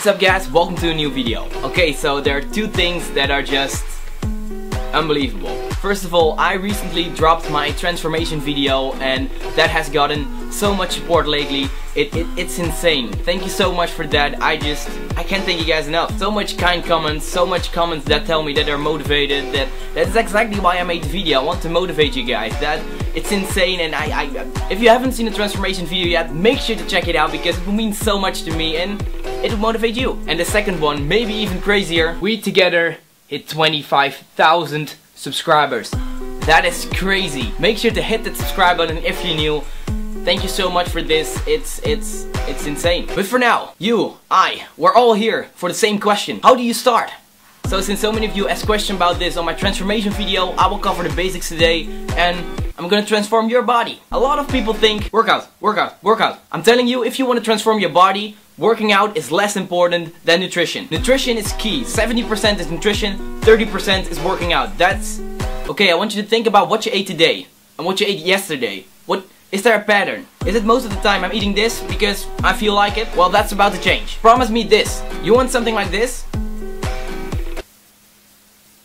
What's up guys, welcome to a new video. Okay, so there are two things that are just unbelievable. First of all, I recently dropped my transformation video and that has gotten so much support lately. It's insane. Thank you so much for that. I can't thank you guys enough. So much kind comments, so much comments that tell me that they're motivated, that's exactly why I made the video. I want to motivate you guys. It's insane, and if you haven't seen the transformation video yet, make sure to check it out because it will mean so much to me and it will motivate you. And the second one, maybe even crazier, we together hit 25,000 subscribers. That is crazy. Make sure to hit that subscribe button if you're new. Thank you so much for this. It's insane. But for now, we're all here for the same question. How do you start? So since so many of you asked questions about this on my transformation video, I will cover the basics today and I'm gonna transform your body. A lot of people think, workout, workout, workout. I'm telling you, if you wanna transform your body, working out is less important than nutrition. Nutrition is key. 70% is nutrition, 30% is working out. That's... Okay, I want you to think about what you ate today and what you ate yesterday. Is there a pattern? Is it most of the time I'm eating this because I feel like it? Well, that's about to change. Promise me this. You want something like this?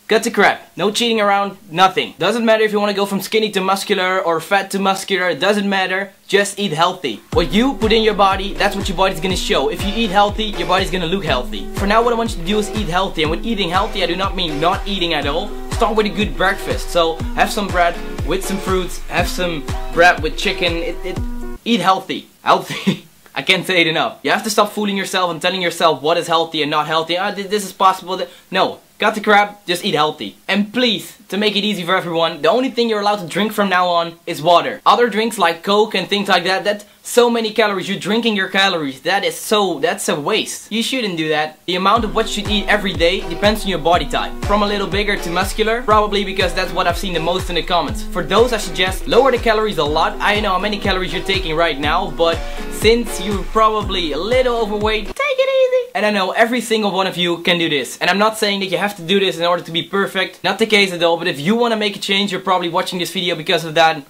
Cut the crap. No cheating around, nothing. Doesn't matter if you want to go from skinny to muscular or fat to muscular, it doesn't matter. Just eat healthy. What you put in your body, that's what your body's gonna show. If you eat healthy, your body's gonna look healthy. For now, what I want you to do is eat healthy. And with eating healthy, I do not mean not eating at all. Start with a good breakfast. So have some bread with some fruits, have some bread with chicken. Eat healthy. Healthy. I can't say it enough. You have to stop fooling yourself and telling yourself what is healthy and not healthy. Oh, this is possible. No. Cut the crap, just eat healthy. And please, to make it easy for everyone, the only thing you're allowed to drink from now on is water. Other drinks like Coke and things like that, that's so many calories. You're drinking your calories. That's a waste. You shouldn't do that. The amount of what you eat every day depends on your body type. From a little bigger to muscular, probably because that's what I've seen the most in the comments. For those, I suggest lower the calories a lot. I know how many calories you're taking right now, but since you're probably a little overweight, take it easy. And I know every single one of you can do this. And I'm not saying that you have to do this in order to be perfect. Not the case at all, but if you want to make a change, you're probably watching this video because of that.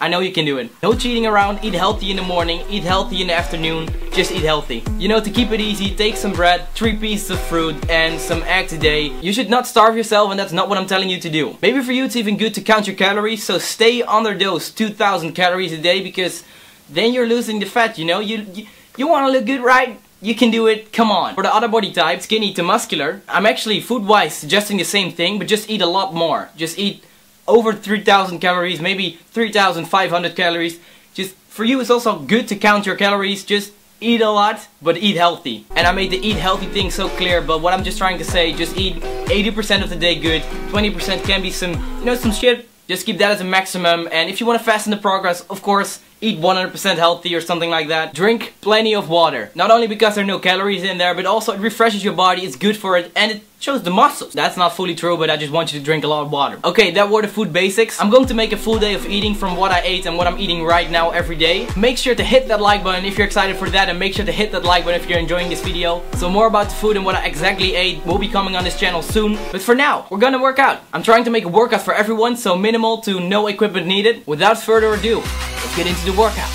I know you can do it. No cheating around, eat healthy in the morning, eat healthy in the afternoon, just eat healthy. You know, to keep it easy, take some bread, 3 pieces of fruit and some egg today. You should not starve yourself and that's not what I'm telling you to do. Maybe for you it's even good to count your calories, so stay under those 2,000 calories a day because then you're losing the fat, you know? You want to look good, right? You can do it, come on. For the other body type, skinny to muscular, I'm actually food-wise suggesting the same thing, but just eat a lot more. Just eat over 3,000 calories, maybe 3,500 calories. Just for you, it's also good to count your calories. Just eat a lot, but eat healthy. And I made the eat healthy thing so clear, but what I'm just trying to say, just eat 80% of the day good, 20% can be some, you know, some shit. Just keep that as a maximum, and if you want to fast in the progress, of course, eat 100% healthy or something like that. Drink plenty of water. Not only because there are no calories in there, but also it refreshes your body, it's good for it, and it shows the muscles. That's not fully true, but I just want you to drink a lot of water. Okay, that were the food basics. I'm going to make a full day of eating from what I ate and what I'm eating right now every day. Make sure to hit that like button if you're excited for that, and make sure to hit that like button if you're enjoying this video. So more about the food and what I exactly ate will be coming on this channel soon. But for now, we're gonna work out. I'm trying to make a workout for everyone, so minimal to no equipment needed. Without further ado, let's get into the workout.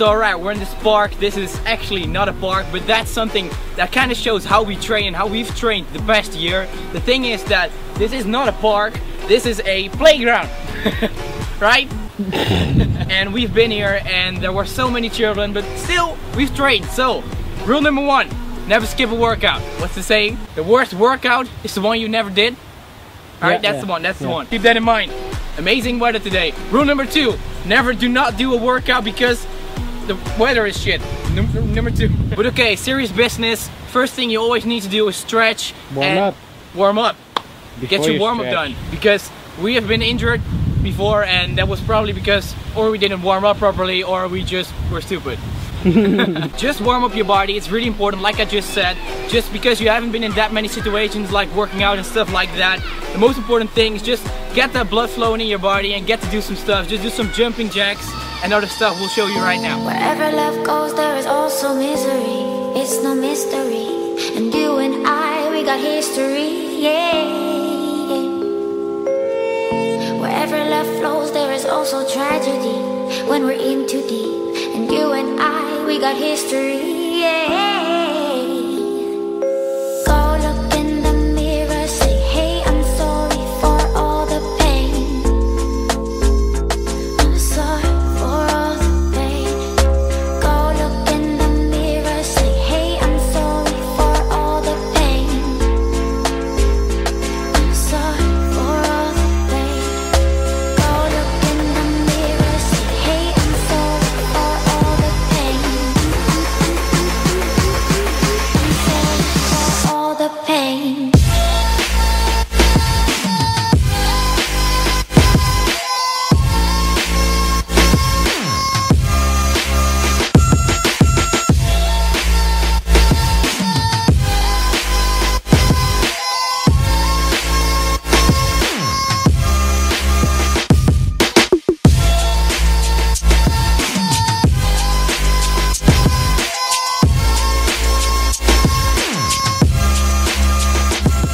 So alright, we're in this park. This is actually not a park, but that's something that kind of shows how we train, how we've trained the past year. The thing is that this is not a park, this is a playground, right? And we've been here and there were so many children, but still, we've trained. So, rule number one, never skip a workout. What's the saying? The worst workout is the one you never did. Alright, yeah, that's the one, that's the one. Keep that in mind. Amazing weather today. Rule number two, never do not do a workout because the weather is shit. Number two. But okay, serious business. First thing you always need to do is stretch. Warm up. Get your warm up done. Because we have been injured before and that was probably because or we didn't warm up properly or we just were stupid. Just warm up your body, it's really important, like I just said. Just because you haven't been in that many situations like working out and stuff like that, the most important thing is just get that blood flowing in your body and get to do some stuff. Just do some jumping jacks and other stuff we'll show you right now. Wherever love goes, there is also misery. It's no mystery. And you and I, we got history, yeah. Wherever love flows, there is also tragedy. When we're in too deep, and you and I, we got history, yeah. Go look in the mirror, say, hey, I'm sorry for all the pain. I'm sorry for all the pain. Go look in the mirror, say, hey, I'm sorry for all the pain. I'm sorry for all the pain. Go look in the mirror, say, hey, I'm sorry.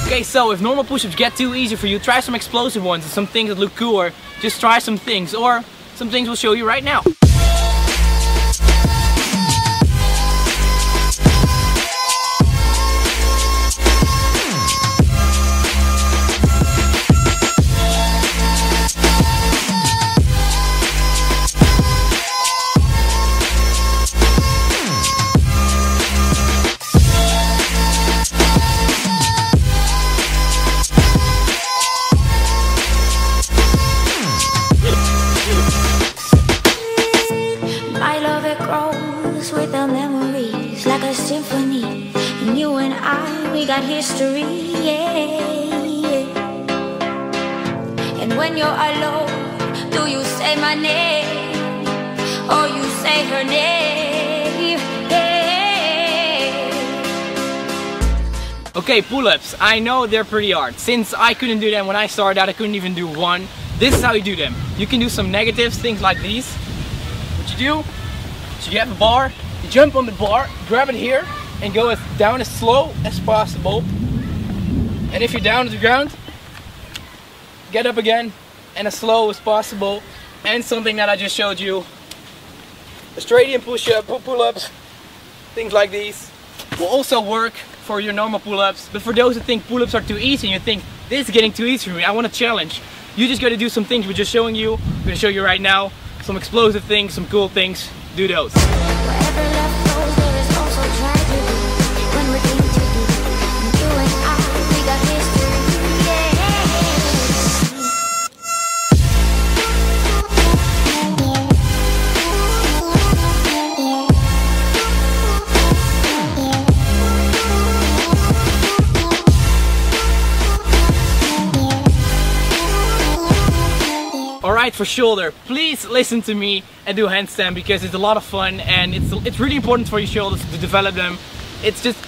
Okay, so if normal push-ups get too easy for you, try some explosive ones and some things that look cooler. Just try some things, or some things we'll show you right now. With our memories like a symphony, and you and I, we got history, yeah. And when you're alone, do you say my name, or you say her name, yeah. Okay, pull-ups, I know they're pretty hard. Since I couldn't do them when I started out, I couldn't even do one. This is how you do them. You can do some negatives, things like these. What you do, so you have a bar, you jump on the bar, grab it here, and go as down as slow as possible. And if you're down to the ground, get up again, and as slow as possible. And something that I just showed you, Australian push-up, pull-ups, things like these, will also work for your normal pull-ups. But for those who think pull-ups are too easy, and you think, this is getting too easy for me, I want a challenge. You just gotta do some things we're just showing you. I'm gonna show you right now, some explosive things, some cool things. Do those. Alright, for shoulder, please listen to me and do handstand because it's a lot of fun and it's really important for your shoulders to develop them. It's just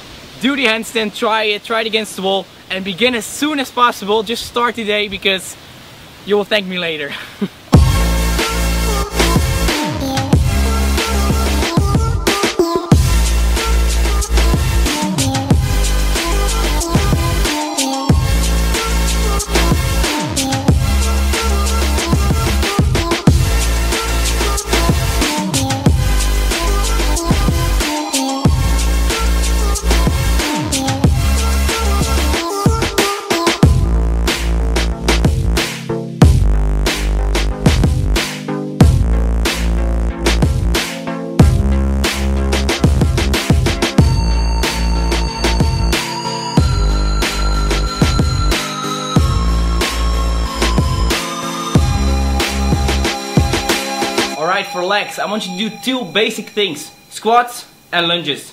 do the handstand, try it against the wall and begin as soon as possible. Just start today because you will thank me later. For legs, I want you to do two basic things, squats and lunges.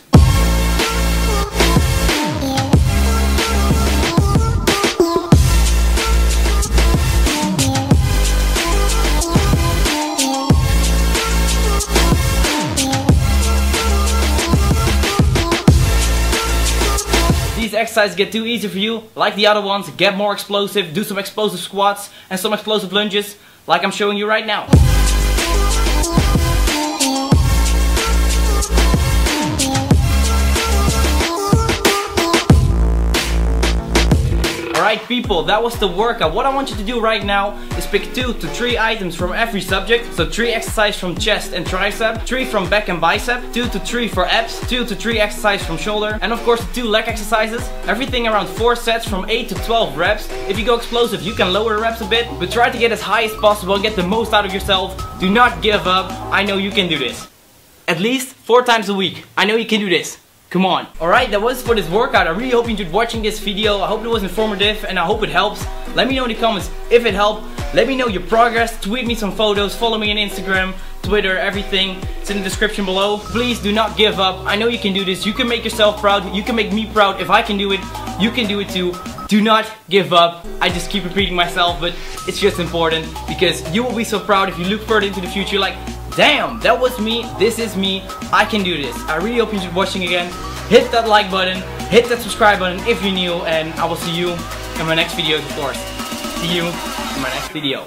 exercises get too easy for you, like the other ones, get more explosive, do some explosive squats and some explosive lunges, like I'm showing you right now. Alright people, that was the workout. What I want you to do right now is pick 2 to 3 items from every subject. So 3 exercises from chest and tricep, 3 from back and bicep, 2 to 3 for abs, 2 to 3 exercises from shoulder, and of course the 2 leg exercises. Everything around 4 sets from 8 to 12 reps. If you go explosive you can lower the reps a bit, but try to get as high as possible and get the most out of yourself. Do not give up. I know you can do this. At least 4 times a week. I know you can do this. Come on. Alright, that was for this workout. I really hope you enjoyed watching this video. I hope it was informative and I hope it helps. Let me know in the comments if it helped. Let me know your progress. Tweet me some photos. Follow me on Instagram, Twitter, everything. It's in the description below. Please do not give up. I know you can do this. You can make yourself proud. You can make me proud. If I can do it, you can do it too. Do not give up. I just keep repeating myself, but it's just important because you will be so proud if you look further into the future like, damn, that was me, this is me, I can do this. I really hope you enjoyed watching again. Hit that like button, hit that subscribe button if you're new, and I will see you in my next videos, of course. See you in my next video.